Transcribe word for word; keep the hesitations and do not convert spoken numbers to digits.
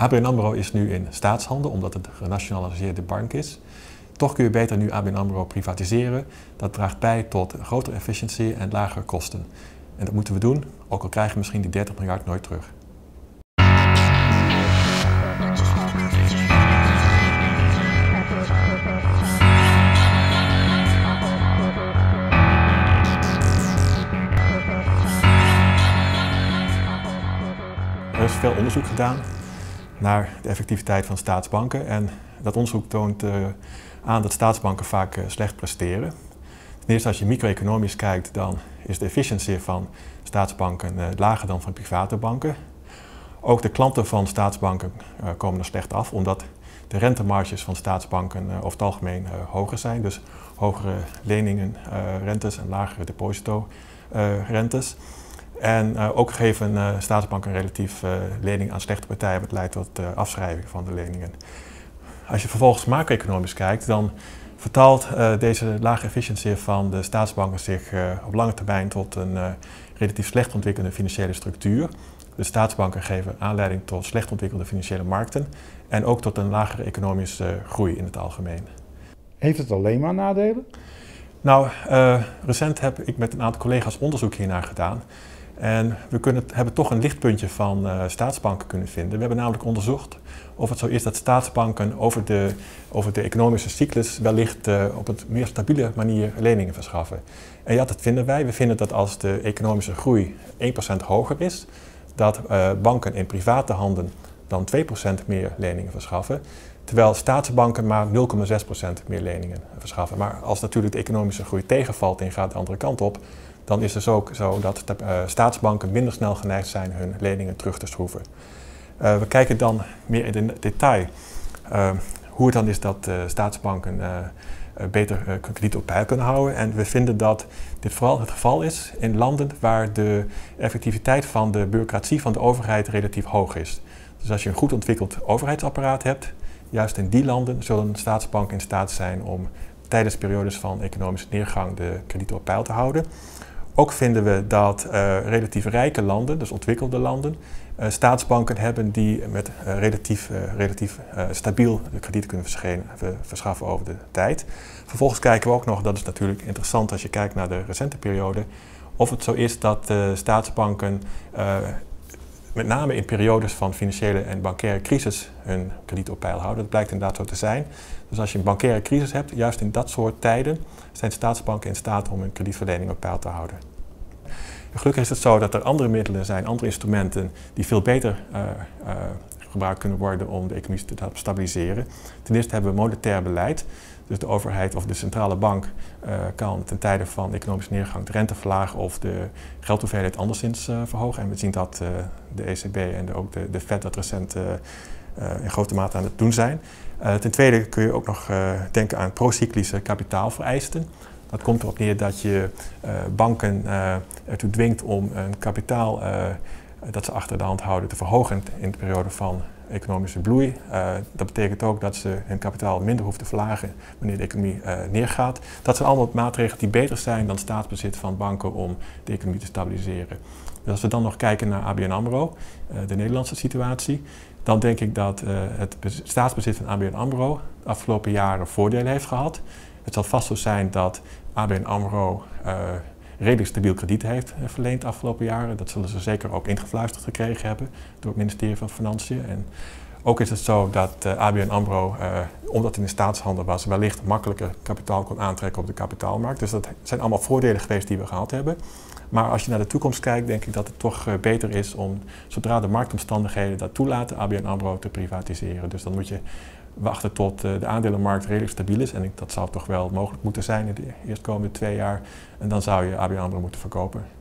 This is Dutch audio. A B N AMRO is nu in staatshandel, omdat het een genationaliseerde bank is. Toch kun je beter nu A B N AMRO privatiseren. Dat draagt bij tot grotere efficiëntie en lagere kosten. En dat moeten we doen, ook al krijgen we misschien die dertig miljard nooit terug. Er is veel onderzoek gedaan naar de effectiviteit van staatsbanken en dat onderzoek toont uh, aan dat staatsbanken vaak uh, slecht presteren. Ten eerste, als je micro-economisch kijkt, dan is de efficiëntie van staatsbanken uh, lager dan van private banken. Ook de klanten van staatsbanken uh, komen er slecht af, omdat de rentemarges van staatsbanken uh, over het algemeen uh, hoger zijn. Dus hogere leningen, uh, rentes en lagere deposito uh, rentes. En uh, ook geven uh, staatsbanken een relatief uh, lening aan slechte partijen, wat leidt tot uh, afschrijving van de leningen. Als je vervolgens macro-economisch kijkt, dan vertaalt uh, deze lage efficiëntie van de staatsbanken zich uh, op lange termijn tot een uh, relatief slecht ontwikkelde financiële structuur. De staatsbanken geven aanleiding tot slecht ontwikkelde financiële markten en ook tot een lagere economische uh, groei in het algemeen. Heeft het alleen maar nadelen? Nou, uh, recent heb ik met een aantal collega's onderzoek hiernaar gedaan. En we kunnen, hebben toch een lichtpuntje van uh, staatsbanken kunnen vinden. We hebben namelijk onderzocht of het zo is dat staatsbanken over de, over de economische cyclus wellicht uh, op een meer stabiele manier leningen verschaffen. En ja, dat vinden wij. We vinden dat als de economische groei één procent hoger is, dat uh, banken in private handen dan twee procent meer leningen verschaffen. Terwijl staatsbanken maar nul komma zes procent meer leningen verschaffen. Maar als natuurlijk de economische groei tegenvalt en gaat de andere kant op, dan is het dus ook zo dat de, uh, staatsbanken minder snel geneigd zijn hun leningen terug te schroeven. Uh, we kijken dan meer in de detail uh, hoe het dan is dat uh, staatsbanken uh, beter uh, krediet op peil kunnen houden. En we vinden dat dit vooral het geval is in landen waar de effectiviteit van de bureaucratie van de overheid relatief hoog is. Dus als je een goed ontwikkeld overheidsapparaat hebt, juist in die landen zullen staatsbanken in staat zijn om tijdens periodes van economische neergang de kredieten op peil te houden. Ook vinden we dat uh, relatief rijke landen, dus ontwikkelde landen, uh, staatsbanken hebben die met uh, relatief, uh, relatief uh, stabiel de krediet kunnen verschaffen over de tijd. Vervolgens kijken we ook nog, dat is natuurlijk interessant als je kijkt naar de recente periode, of het zo is dat uh, staatsbanken uh, met name in periodes van financiële en bankaire crisis hun krediet op peil houden. Dat blijkt inderdaad zo te zijn. Dus als je een bankaire crisis hebt, juist in dat soort tijden, zijn staatsbanken in staat om hun kredietverlening op peil te houden. Gelukkig is het zo dat er andere middelen zijn, andere instrumenten, die veel beter uh, uh, gebruikt kunnen worden om de economie te stabiliseren. Ten eerste hebben we monetair beleid. Dus de overheid of de centrale bank uh, kan ten tijde van economische neergang de rente verlagen of de geldhoeveelheid anderszins uh, verhogen. En we zien dat uh, de E C B en ook de, de F E D dat recent uh, uh, in grote mate aan het doen zijn. Uh, ten tweede kun je ook nog uh, denken aan procyclische kapitaalvereisten. Dat komt erop neer dat je uh, banken uh, ertoe dwingt om een kapitaal uh, dat ze achter de hand houden te verhogen in de periode van economische bloei. Uh, dat betekent ook dat ze hun kapitaal minder hoeven te verlagen wanneer de economie uh, neergaat. Dat zijn allemaal maatregelen die beter zijn dan staatsbezit van banken om de economie te stabiliseren. Dus als we dan nog kijken naar A B N AMRO, uh, de Nederlandse situatie, dan denk ik dat uh, het staatsbezit van A B N AMRO de afgelopen jaren voordelen heeft gehad. Het zal vast zo zijn dat A B N AMRO uh, redelijk stabiel krediet heeft verleend de afgelopen jaren. Dat zullen ze zeker ook ingefluisterd gekregen hebben door het ministerie van Financiën. En ook is het zo dat A B N AMRO, eh, omdat het in staatshandel was, wellicht makkelijker kapitaal kon aantrekken op de kapitaalmarkt. Dus dat zijn allemaal voordelen geweest die we gehad hebben. Maar als je naar de toekomst kijkt, denk ik dat het toch beter is om, zodra de marktomstandigheden dat toelaten, A B N AMRO te privatiseren. Dus dan moet je wachten tot de aandelenmarkt redelijk stabiel is. En dat zou toch wel mogelijk moeten zijn in de eerstkomende twee jaar. En dan zou je A B N AMRO moeten verkopen.